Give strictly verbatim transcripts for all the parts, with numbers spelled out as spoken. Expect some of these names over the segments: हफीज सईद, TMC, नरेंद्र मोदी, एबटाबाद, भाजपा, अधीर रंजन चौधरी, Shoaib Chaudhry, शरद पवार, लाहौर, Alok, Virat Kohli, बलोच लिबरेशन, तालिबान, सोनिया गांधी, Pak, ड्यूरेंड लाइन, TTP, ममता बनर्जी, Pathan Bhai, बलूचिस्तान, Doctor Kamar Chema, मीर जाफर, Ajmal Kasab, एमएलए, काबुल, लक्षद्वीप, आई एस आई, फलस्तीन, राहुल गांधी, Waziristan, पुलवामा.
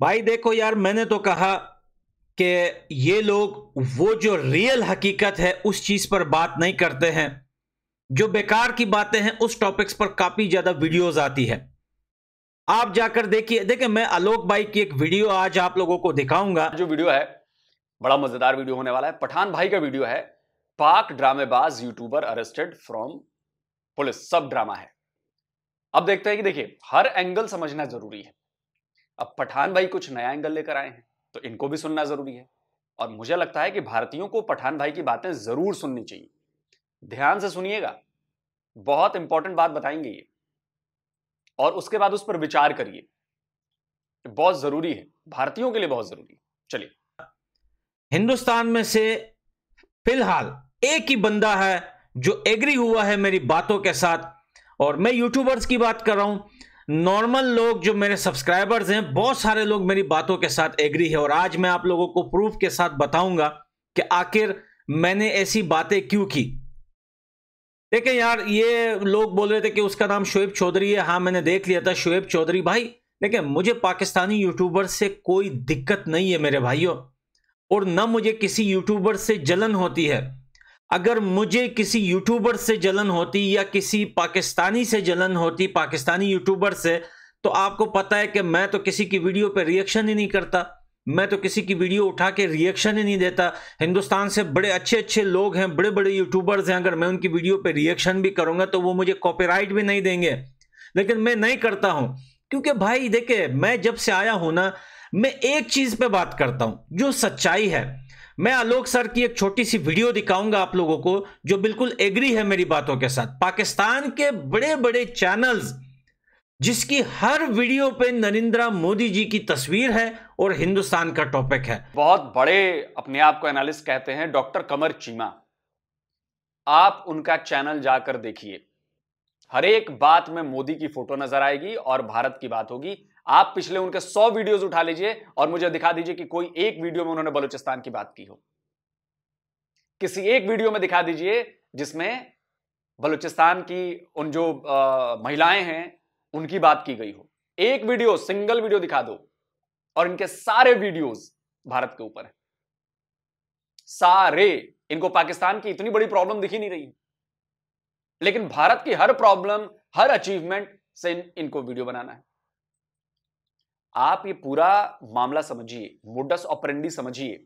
भाई देखो यार, मैंने तो कहा कि ये लोग वो जो रियल हकीकत है उस चीज़ पर बात नहीं करते हैं, जो बेकार की बातें हैं उस टॉपिक्स पर काफ़ी ज़्यादा वीडियोस आती है। आप जाकर देखिए, देखिए मैं आलोक भाई की एक वीडियो आज आप लोगों को दिखाऊंगा। जो वीडियो है बड़ा मज़ेदार वीडियो होने वाला है, पठान भाई का वीडियो है। पाक ड्रामेबाज यूट्यूबर अरेस्टेड फ्रॉम पुलिस, सब ड्रामा है। अब देखते हैं कि देखिए हर एंगल समझना जरूरी है। अब पठान भाई कुछ नया एंगल लेकर आए हैं तो इनको भी सुनना जरूरी है, और मुझे लगता है कि भारतीयों को पठान भाई की बातें जरूर सुननी चाहिए। ध्यान से सुनिएगा, बहुत इंपॉर्टेंट बात बताएंगे ये, और उसके बाद उस पर विचार करिए, बहुत जरूरी है भारतीयों के लिए, बहुत जरूरी है। चलिए, हिंदुस्तान में से फिलहाल एक ही बंदा है जो एग्री हुआ है मेरी बातों के साथ, और मैं यूट्यूबर्स की बात कर रहा हूं। नॉर्मल लोग जो मेरे सब्सक्राइबर्स हैं, बहुत सारे लोग मेरी बातों के साथ एग्री है, और आज मैं आप लोगों को प्रूफ के साथ बताऊंगा कि आखिर मैंने ऐसी बातें क्यों की। देखिए यार, ये लोग बोल रहे थे कि उसका नाम शोएब चौधरी है। हाँ, मैंने देख लिया था शोएब चौधरी। भाई देखिए, मुझे पाकिस्तानी यूट्यूबर से कोई दिक्कत नहीं है मेरे भाइयों, और न मुझे किसी यूट्यूबर से जलन होती है। अगर मुझे किसी यूट्यूबर से जलन होती या किसी पाकिस्तानी से जलन होती, पाकिस्तानी यूट्यूबर से, तो आपको पता है कि मैं तो किसी की वीडियो पे रिएक्शन ही नहीं करता, मैं तो किसी की वीडियो उठा के रिएक्शन ही नहीं देता। हिंदुस्तान से बड़े अच्छे अच्छे लोग हैं, बड़े बड़े यूट्यूबर्स हैं, अगर मैं उनकी वीडियो पे रिएक्शन भी करूँगा तो वो मुझे कॉपीराइट भी नहीं देंगे, लेकिन मैं नहीं करता हूँ। क्योंकि भाई देखे, मैं जब से आया हूँ ना, मैं एक चीज़ पे बात करता हूँ जो सच्चाई है। मैं आलोक सर की एक छोटी सी वीडियो दिखाऊंगा आप लोगों को, जो बिल्कुल एग्री है मेरी बातों के साथ। पाकिस्तान के बड़े बड़े चैनल्स जिसकी हर वीडियो पे नरेंद्र मोदी जी की तस्वीर है और हिंदुस्तान का टॉपिक है। बहुत बड़े अपने आप को एनालिस्ट कहते हैं डॉक्टर कमर चीमा, आप उनका चैनल जाकर देखिए। हर एक बात में मोदी की फोटो नजर आएगी और भारत की बात होगी। आप पिछले उनके सौ वीडियोस उठा लीजिए और मुझे दिखा दीजिए कि कोई एक वीडियो में उन्होंने बलूचिस्तान की बात की हो। किसी एक वीडियो में दिखा दीजिए जिसमें बलूचिस्तान की उन जो महिलाएं हैं उनकी बात की गई हो। एक वीडियो, सिंगल वीडियो दिखा दो, और इनके सारे वीडियोस भारत के ऊपर है, सारे। इनको पाकिस्तान की इतनी बड़ी प्रॉब्लम दिखी नहीं रही है, लेकिन भारत की हर प्रॉब्लम, हर अचीवमेंट से इन, इनको वीडियो बनाना है। आप ये पूरा मामला समझिए, मोडस ऑपरेंडी समझिए।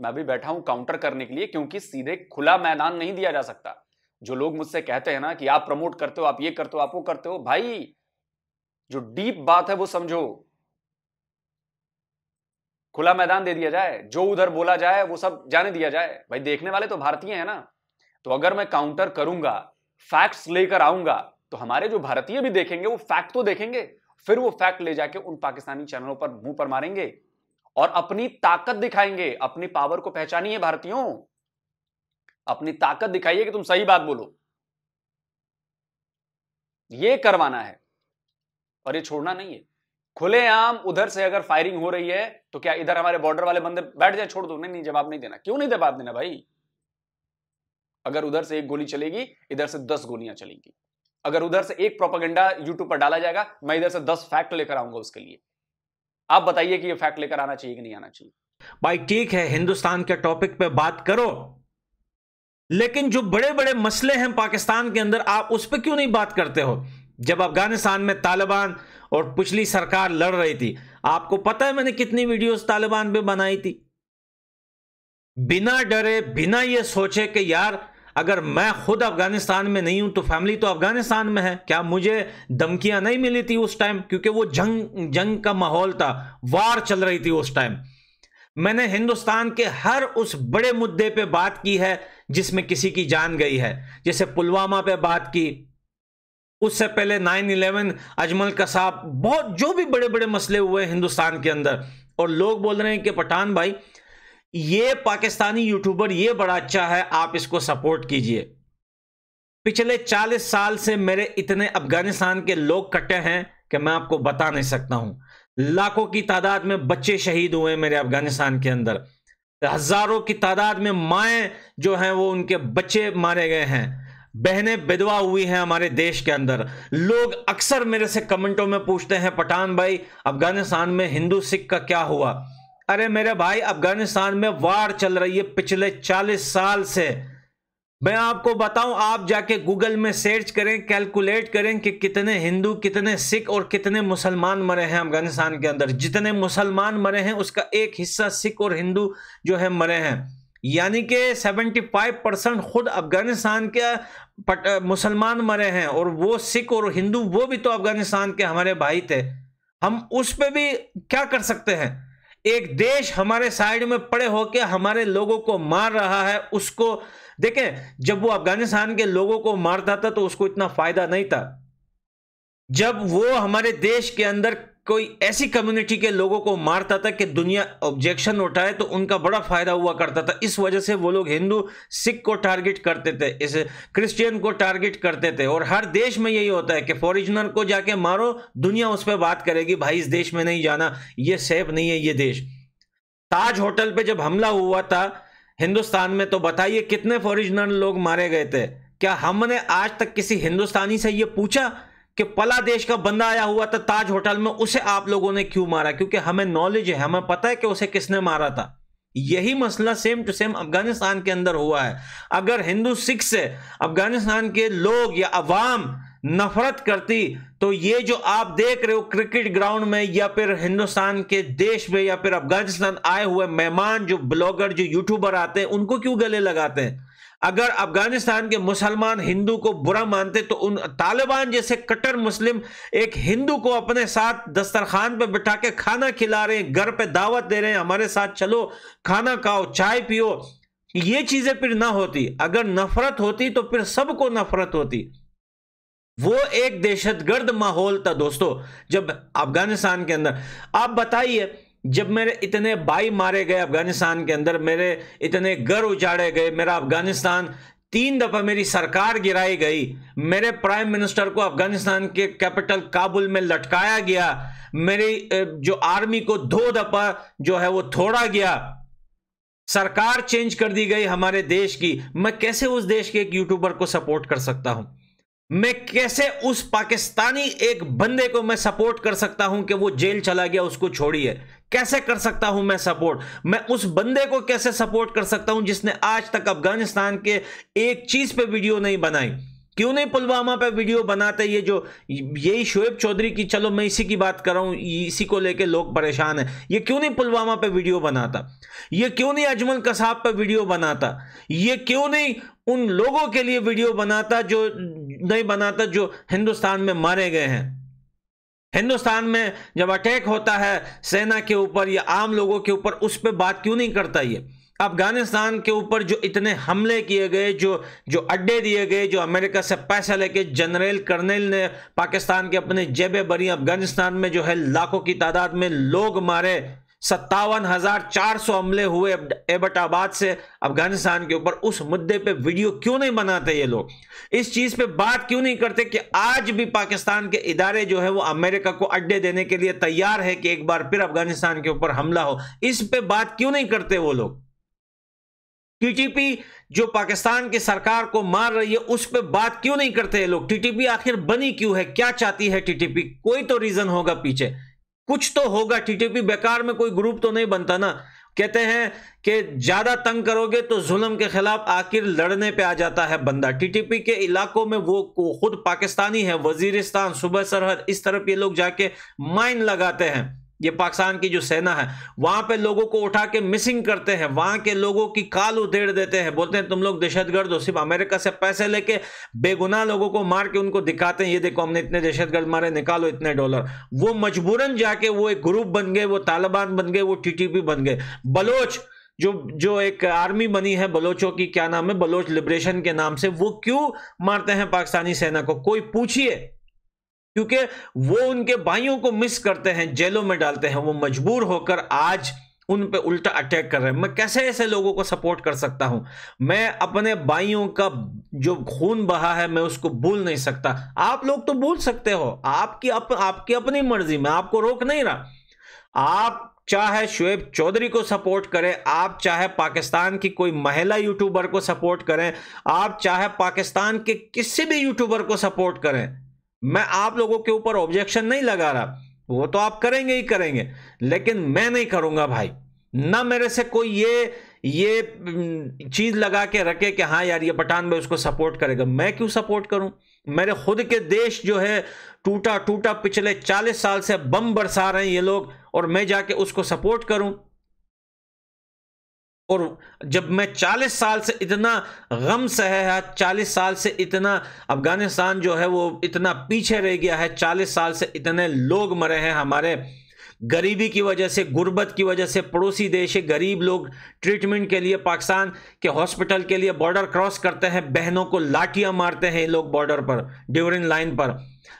मैं भी बैठा हूं काउंटर करने के लिए, क्योंकि सीधे खुला मैदान नहीं दिया जा सकता। जो लोग मुझसे कहते हैं ना कि आप प्रमोट करते हो, आप ये करते हो, आप वो करते हो, भाई जो डीप बात है वो समझो। खुला मैदान दे दिया जाए, जो उधर बोला जाए वो सब जाने दिया जाए। भाई देखने वाले तो भारतीय हैं ना, तो अगर मैं काउंटर करूंगा, फैक्ट्स लेकर आऊंगा, तो हमारे जो भारतीय भी देखेंगे वो फैक्ट तो देखेंगे, फिर वो फैक्ट ले जाके उन पाकिस्तानी चैनलों पर मुंह पर मारेंगे और अपनी ताकत दिखाएंगे। अपनी पावर को पहचानिए भारतीयों, अपनी ताकत दिखाइए कि तुम सही बात बोलो। ये करवाना है और ये छोड़ना नहीं है। खुलेआम उधर से अगर फायरिंग हो रही है तो क्या इधर हमारे बॉर्डर वाले बंदे बैठ जाए, छोड़ दो? नहीं नहीं, जवाब नहीं देना। क्यों नहीं जवाब देना भाई? अगर उधर से एक गोली चलेगी, इधर से दस गोलियां चलेंगी। अगर उधर से एक प्रोपेगेंडा यूट्यूब पर डाला जाएगा, मैं इधर से दस फैक्ट लेकर आऊंगा उसके लिए। आप बताइए कि ये फैक्ट लेकर आना चाहिए कि नहीं आना चाहिए? भाई ठीक है, हिंदुस्तान के टॉपिक पे बात करो, लेकिन जो बड़े बड़े मसले हैं पाकिस्तान के अंदर, आप उस पर क्यों नहीं बात करते हो? जब अफगानिस्तान में तालिबान और पिछली सरकार लड़ रही थी, आपको पता है मैंने कितनी वीडियोस तालिबान पे बनाई थी, बिना डरे, बिना ये सोचे कि यार अगर मैं खुद अफगानिस्तान में नहीं हूं तो फैमिली तो अफगानिस्तान में है। क्या मुझे धमकियां नहीं मिली थी उस टाइम? क्योंकि वो जंग जंग का माहौल था, वार चल रही थी उस टाइम। मैंने हिंदुस्तान के हर उस बड़े मुद्दे पे बात की है जिसमें किसी की जान गई है, जैसे पुलवामा पे बात की, उससे पहले नाइन इलेवन, अजमल कसाब, बहुत जो भी बड़े बड़े मसले हुए हिंदुस्तान के अंदर। और लोग बोल रहे हैं कि पठान भाई ये पाकिस्तानी यूट्यूबर ये बड़ा अच्छा है, आप इसको सपोर्ट कीजिए। पिछले चालीस साल से मेरे इतने अफगानिस्तान के लोग कटे हैं कि मैं आपको बता नहीं सकता हूं। लाखों की तादाद में बच्चे शहीद हुए हैं मेरे अफगानिस्तान के अंदर, हजारों की तादाद में माएँ जो हैं वो उनके बच्चे मारे गए हैं, बहनें विधवा हुई हैं हमारे देश के अंदर। लोग अक्सर मेरे से कमेंटों में पूछते हैं, पठान भाई अफगानिस्तान में हिंदू सिख का क्या हुआ? अरे मेरे भाई, अफगानिस्तान में वार चल रही है पिछले चालीस साल से। मैं आपको बताऊं, आप जाके गूगल में सर्च करें, कैलकुलेट करें कि कितने हिंदू, कितने सिख और कितने मुसलमान मरे हैं अफगानिस्तान के अंदर। जितने मुसलमान मरे हैं उसका एक हिस्सा सिख और हिंदू जो है मरे हैं, यानी कि पचहत्तर परसेंट खुद अफगानिस्तान के मुसलमान मरे हैं। और वो सिख और हिंदू, वो भी तो अफगानिस्तान के हमारे भाई थे। हम उस पर भी क्या कर सकते हैं? एक देश हमारे साइड में पड़े होके हमारे लोगों को मार रहा है। उसको देखें, जब वो अफगानिस्तान के लोगों को मारता था तो उसको इतना फायदा नहीं था। जब वो हमारे देश के अंदर कोई ऐसी कम्युनिटी के लोगों को मारता था कि दुनिया ऑब्जेक्शन उठाए तो उनका बड़ा फायदा हुआ करता था। इस वजह से वो लोग हिंदू सिख को टारगेट करते थे, इस क्रिश्चियन को टारगेट करते थे। और हर देश में यही होता है कि फॉरिनर को जाके मारो, दुनिया उस पर बात करेगी, भाई इस देश में नहीं जाना, ये सेफ नहीं है ये देश। ताज होटल पर जब हमला हुआ था हिंदुस्तान में, तो बताइए कितने फॉरिनर लोग मारे गए थे? क्या हमने आज तक किसी हिंदुस्तानी से ये पूछा कि पला देश का बंदा आया हुआ था ताज होटल में, उसे आप लोगों ने क्यों मारा? क्योंकि हमें नॉलेज है, हमें पता है कि उसे किसने मारा था। यही मसला सेम टू सेम अफगानिस्तान के अंदर हुआ है। अगर हिंदू सिख से अफगानिस्तान के लोग या अवाम नफरत करती तो ये जो आप देख रहे हो क्रिकेट ग्राउंड में या फिर हिंदुस्तान के देश में या फिर अफगानिस्तान आए हुए मेहमान जो ब्लॉगर जो यूट्यूबर आते हैं उनको क्यों गले लगाते हैं? अगर अफगानिस्तान के मुसलमान हिंदू को बुरा मानते तो उन तालिबान जैसे कट्टर मुस्लिम एक हिंदू को अपने साथ दस्तरखान पे बिठा के खाना खिला रहे हैं, घर पे दावत दे रहे हैं, हमारे साथ चलो खाना खाओ चाय पियो, ये चीजें फिर ना होती। अगर नफरत होती तो फिर सबको नफरत होती। वो एक दहशतगर्द माहौल था दोस्तों जब अफगानिस्तान के अंदर। आप बताइए, जब मेरे इतने भाई मारे गए अफगानिस्तान के अंदर, मेरे इतने घर उजाड़े गए, मेरा अफगानिस्तान तीन दफा मेरी सरकार गिराई गई, मेरे प्राइम मिनिस्टर को अफगानिस्तान के कैपिटल काबुल में लटकाया गया, मेरी जो आर्मी को दो दफा जो है वो थोड़ा गया, सरकार चेंज कर दी गई हमारे देश की। मैं कैसे उस देश के एक यूट्यूबर को सपोर्ट कर सकता हूं? मैं कैसे उस पाकिस्तानी एक बंदे को मैं सपोर्ट कर सकता हूं कि वो जेल चला गया, उसको छोड़िए? कैसे कर सकता हूं मैं सपोर्ट? मैं उस बंदे को कैसे सपोर्ट कर सकता हूं जिसने आज तक अफगानिस्तान के एक चीज पे वीडियो नहीं बनाई? क्यों नहीं पुलवामा पे वीडियो बनाते? ये जो यही शोएब चौधरी की, चलो मैं इसी की बात कर रहा हूं, इसी को लेके लोग परेशान है। ये क्यों नहीं पुलवामा पे वीडियो बनाता? ये क्यों नहीं अजमल कसाब पे वीडियो बनाता? ये क्यों नहीं उन लोगों के लिए वीडियो बनाता जो नहीं बनाता जो हिंदुस्तान में मारे गए हैं? हिंदुस्तान में जब अटैक होता है सेना के ऊपर या आम लोगों के ऊपर, उस पर बात क्यों नहीं करता? ये अफगानिस्तान के ऊपर जो इतने हमले किए गए, जो जो अड्डे दिए गए, जो अमेरिका से पैसा लेके जनरल कर्नल ने पाकिस्तान के अपने जेबें भरी, अफगानिस्तान में जो है लाखों की तादाद में लोग मारे, सत्तावन हजार चार सौ हमले हुए एबटाबाद से अफगानिस्तान के ऊपर, उस मुद्दे पे वीडियो क्यों नहीं बनाते ये लोग? इस चीज पे बात क्यों नहीं करते कि आज भी पाकिस्तान के इदारे जो है वो अमेरिका को अड्डे देने के लिए तैयार है कि एक बार फिर अफगानिस्तान के ऊपर हमला हो? इस पे बात क्यों नहीं करते वो लोग? टीटीपी जो पाकिस्तान की सरकार को मार रही है उस पे बात क्यों नहीं करते ये लोग? टीटीपी आखिर बनी क्यों है? क्या चाहती है टीटीपी? कोई तो रीजन होगा, पीछे कुछ तो होगा। टीटीपी बेकार में कोई ग्रुप तो नहीं बनता ना। कहते हैं कि ज्यादा तंग करोगे तो जुल्म के खिलाफ आखिर लड़ने पे आ जाता है बंदा। टीटीपी के इलाकों में वो खुद पाकिस्तानी है, वजीरिस्तान, सूबा सरहद, इस तरफ ये लोग जाके माइन लगाते हैं। ये पाकिस्तान की जो सेना है वहां पे लोगों को उठा के मिसिंग करते हैं, वहां के लोगों की काल उधेड़ देते हैं, बोलते हैं तुम लोग दहशतगर्द हो। सिर्फ अमेरिका से पैसे लेके बेगुनाह लोगों को मार के उनको दिखाते हैं, ये देखो हमने इतने दहशतगर्द मारे, निकालो इतने डॉलर। वो मजबूरन जाके वो एक ग्रुप बन गए, वो तालिबान बन गए, वो टीटीपी बन गए। बलोच जो जो एक आर्मी बनी है बलोचों की, क्या नाम है, बलोच लिबरेशन के नाम से, वो क्यों मारते हैं पाकिस्तानी सेना को? कोई पूछिए। क्योंकि वो उनके भाइयों को मिस करते हैं, जेलों में डालते हैं, वो मजबूर होकर आज उन पे उल्टा अटैक कर रहे हैं। मैं कैसे ऐसे लोगों को सपोर्ट कर सकता हूं? मैं अपने भाइयों का जो खून बहा है मैं उसको भूल नहीं सकता। आप लोग तो भूल सकते हो, आपकी अप, आपकी अपनी मर्जी, मैं आपको रोक नहीं रहा। आप चाहे शोएब चौधरी को सपोर्ट करें, आप चाहे पाकिस्तान की कोई महिला यूट्यूबर को सपोर्ट करें, आप चाहे पाकिस्तान के किसी भी यूट्यूबर को सपोर्ट करें, मैं आप लोगों के ऊपर ऑब्जेक्शन नहीं लगा रहा, वो तो आप करेंगे ही करेंगे, लेकिन मैं नहीं करूंगा भाई। ना मेरे से कोई ये ये चीज़ लगा के रखे कि हाँ यार ये पठान भाई उसको सपोर्ट करेगा। मैं क्यों सपोर्ट करूं? मेरे खुद के देश जो है टूटा टूटा पिछले चालीस साल से बम बरसा रहे हैं ये लोग, और मैं जाके उसको सपोर्ट करूं? और जब मैं चालीस साल से इतना गम सहे है, चालीस साल से इतना अफगानिस्तान जो है वो इतना पीछे रह गया है, चालीस साल से इतने लोग मरे हैं हमारे गरीबी की वजह से, गुर्बत की वजह से, पड़ोसी देश है, गरीब लोग ट्रीटमेंट के लिए पाकिस्तान के हॉस्पिटल के लिए बॉर्डर क्रॉस करते हैं, बहनों को लाठियां मारते हैं लोग, बॉर्डर पर ड्यूरेंड लाइन पर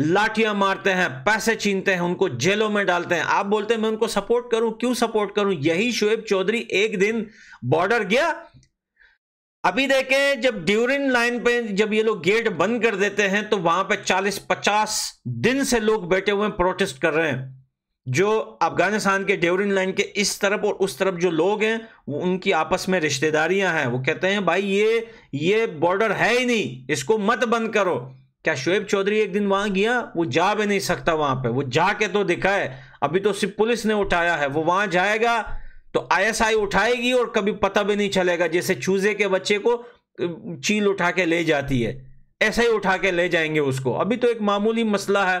लाठियां मारते हैं, पैसे छीनते हैं, उनको जेलों में डालते हैं। आप बोलते हैं मैं उनको सपोर्ट करूं, क्यों सपोर्ट करूं? यही शोएब चौधरी एक दिन बॉर्डर गया। अभी देखें जब ड्यूरेंड लाइन पे जब ये लोग गेट बंद कर देते हैं तो वहां पर चालीस पचास दिन से लोग बैठे हुए प्रोटेस्ट कर रहे हैं, जो अफगानिस्तान के ड्यूरेंड लाइन के इस तरफ और उस तरफ जो लोग हैं वो उनकी आपस में रिश्तेदारियां हैं, वो कहते हैं भाई ये ये बॉर्डर है ही नहीं, इसको मत बंद करो। क्या शोएब चौधरी एक दिन वहां गया? वो जा भी नहीं सकता वहां पे, वो जाके तो दिखाए, अभी तो सिर्फ पुलिस ने उठाया है, वो वहां जाएगा तो आई एस आई उठाएगी और कभी पता भी नहीं चलेगा, जैसे चूजे के बच्चे को चील उठा के ले जाती है ऐसे ही उठा के ले जाएंगे उसको। अभी तो एक मामूली मसला है,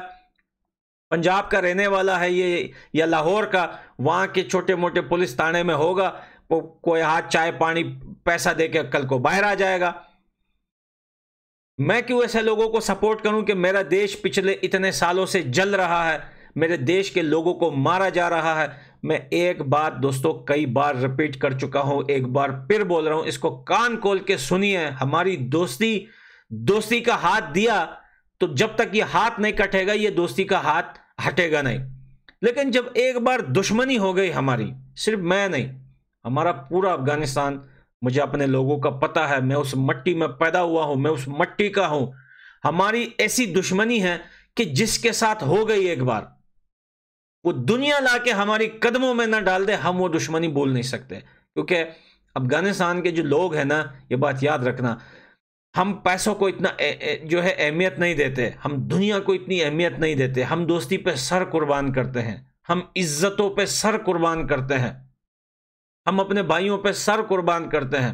पंजाब का रहने वाला है ये या लाहौर का, वहाँ के छोटे मोटे पुलिस थाने में होगा, वो कोई हाथ चाय पानी पैसा दे के कल को बाहर आ जाएगा। मैं क्यों ऐसे लोगों को सपोर्ट करूं कि मेरा देश पिछले इतने सालों से जल रहा है, मेरे देश के लोगों को मारा जा रहा है। मैं एक बात दोस्तों कई बार रिपीट कर चुका हूं, एक बार फिर बोल रहा हूं, इसको कान खोल के सुनिए। हमारी दोस्ती दोस्ती का हाथ दिया तो जब तक ये हाथ नहीं कटेगा ये दोस्ती का हाथ हटेगा नहीं, लेकिन जब एक बार दुश्मनी हो गई हमारी, सिर्फ मैं नहीं हमारा पूरा अफगानिस्तान, मुझे अपने लोगों का पता है, मैं उस मिट्टी में पैदा हुआ हूं, मैं उस मिट्टी का हूं, हमारी ऐसी दुश्मनी है कि जिसके साथ हो गई एक बार वो दुनिया लाके हमारी कदमों में ना डाल दे, हम वो दुश्मनी बोल नहीं सकते। क्योंकि अफगानिस्तान के जो लोग हैं ना, ये बात याद रखना, हम पैसों को इतना ए, ए, जो है अहमियत नहीं देते, हम दुनिया को इतनी अहमियत नहीं देते, हम दोस्ती पे सर कुर्बान करते हैं, हम इज्जतों पे सर कुर्बान करते हैं, हम अपने भाइयों पे सर कुर्बान करते हैं।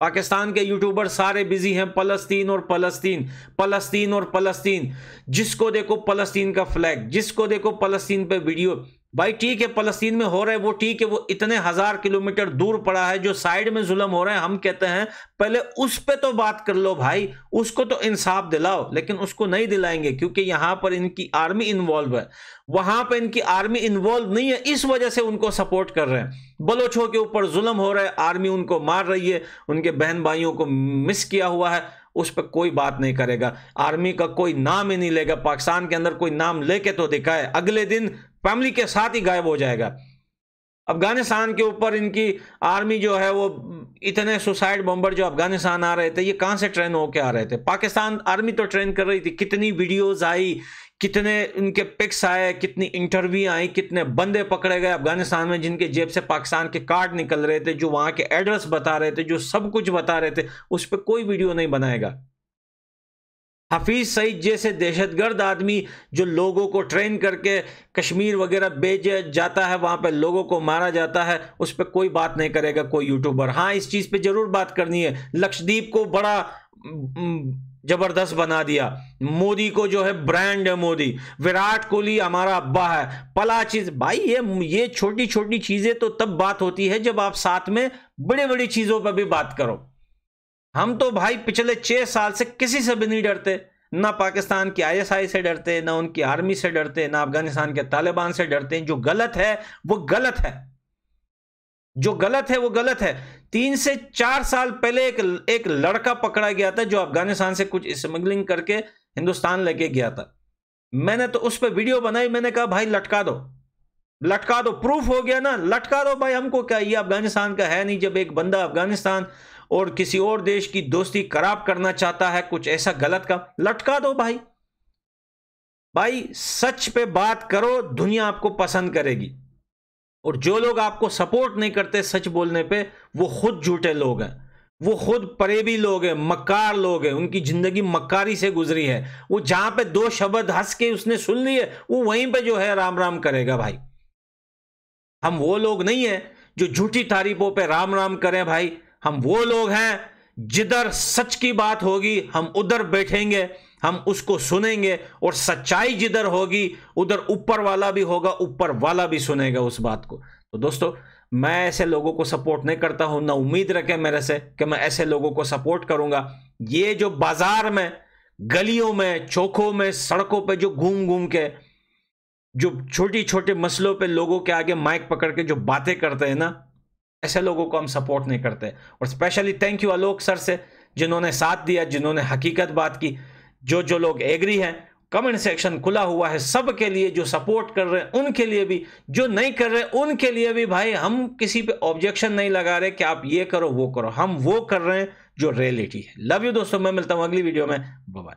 पाकिस्तान के यूट्यूबर सारे बिजी हैं फलस्तीन और फलस्तीन, फलस्तीन और फलस्तीन, जिसको देखो फलस्तीन का फ्लैग, जिसको देखो फलस्तीन पे वीडियो। भाई ठीक है फलस्तीन में हो रहा है वो ठीक है, वो इतने हजार किलोमीटर दूर पड़ा है, जो साइड में जुल्म हो रहा है हम कहते हैं पहले उस पे तो बात कर लो भाई, उसको तो इंसाफ दिलाओ, लेकिन उसको नहीं दिलाएंगे क्योंकि यहाँ पर इनकी आर्मी इन्वॉल्व है, वहां पर इनकी आर्मी इन्वॉल्व नहीं है, इस वजह से उनको सपोर्ट कर रहे हैं। बलोचों के ऊपर जुल्म हो रहा है, आर्मी उनको मार रही है, उनके बहन भाइयों को मिस किया हुआ है, उस पर कोई बात नहीं करेगा, आर्मी का कोई नाम ही नहीं लेगा, पाकिस्तान के अंदर कोई नाम लेके तो दिखाए, अगले दिन फैमिली के साथ ही गायब हो जाएगा। अफगानिस्तान के ऊपर इनकी आर्मी जो है वो इतने सुसाइड बम्बर जो अफगानिस्तान आ रहे थे, ये कहां से ट्रेन होके आ रहे थे? पाकिस्तान आर्मी तो ट्रेन कर रही थी, कितनी वीडियोस आई, कितने इनके पिक्स आए, कितनी इंटरव्यू आई, कितने बंदे पकड़े गए अफगानिस्तान में जिनके जेब से पाकिस्तान के कार्ड निकल रहे थे, जो वहां के एड्रेस बता रहे थे, जो सब कुछ बता रहे थे, उस पर कोई वीडियो नहीं बनाएगा। हफीज सईद जैसे दहशतगर्द आदमी जो लोगों को ट्रेन करके कश्मीर वगैरह भेजा जाता है, वहाँ पे लोगों को मारा जाता है, उस पर कोई बात नहीं करेगा कोई यूट्यूबर। हाँ इस चीज़ पे जरूर बात करनी है, लक्षद्वीप को बड़ा जबरदस्त बना दिया, मोदी को जो है ब्रांड है मोदी, विराट कोहली हमारा अब्बा है, पला चीज़ भाई, ये ये छोटी छोटी चीज़ें तो तब बात होती है जब आप साथ में बड़ी बड़ी चीज़ों पर भी बात करो। हम तो भाई पिछले छह साल से किसी से भी नहीं डरते, ना पाकिस्तान की आई एस आई से डरते, ना उनकी आर्मी से डरते, ना अफगानिस्तान के तालिबान से डरते हैं। जो गलत है वो गलत है, जो गलत है वो गलत है। तीन से चार साल पहले एक एक लड़का पकड़ा गया था जो अफगानिस्तान से कुछ स्मगलिंग करके हिंदुस्तान लेके गया था, मैंने तो उस पर वीडियो बनाई, मैंने कहा भाई लटका दो लटका दो, प्रूफ हो गया ना, लटका दो भाई, हमको क्या, ये अफगानिस्तान का है नहीं। जब एक बंदा अफगानिस्तान और किसी और देश की दोस्ती खराब करना चाहता है, कुछ ऐसा गलत का, लटका दो भाई। भाई सच पे बात करो, दुनिया आपको पसंद करेगी। और जो लोग आपको सपोर्ट नहीं करते सच बोलने पे, वो खुद झूठे लोग हैं, वो खुद परेबी लोग हैं, मक्कार लोग हैं, उनकी जिंदगी मक्कारी से गुजरी है। वो जहां पे दो शब्द हंस के उसने सुन लिए वो वहीं पे जो है राम राम करेगा। भाई हम वो लोग नहीं है जो झूठी तारीफों पे राम राम करें। भाई हम वो लोग हैं जिधर सच की बात होगी हम उधर बैठेंगे, हम उसको सुनेंगे, और सच्चाई जिधर होगी उधर ऊपर वाला भी होगा, ऊपर वाला भी सुनेगा उस बात को। तो दोस्तों मैं ऐसे लोगों को सपोर्ट नहीं करता हूं, ना उम्मीद रखें मेरे से कि मैं ऐसे लोगों को सपोर्ट करूंगा। ये जो बाजार में, गलियों में, चौकों में, सड़कों पे जो घूम घूम के जो छोटी छोटे मसलों पे लोगों के आगे माइक पकड़ के जो बातें करते हैं ना, ऐसे लोगों को हम सपोर्ट नहीं करते। और specially thank you Alok sir से जिन्होंने साथ दिया, जिन्होंने हकीकत बात की। जो जो लोग एग्री हैं, कमेंट सेक्शन खुला हुआ है सब के लिए, जो सपोर्ट कर रहे हैं उनके लिए भी, जो नहीं कर रहे उनके लिए भी। भाई हम किसी पे ऑब्जेक्शन नहीं लगा रहे कि आप ये करो वो करो, हम वो कर रहे हैं जो रियलिटी है। लव यू दोस्तों, मैं मिलता हूँ अगली वीडियो में। बाय।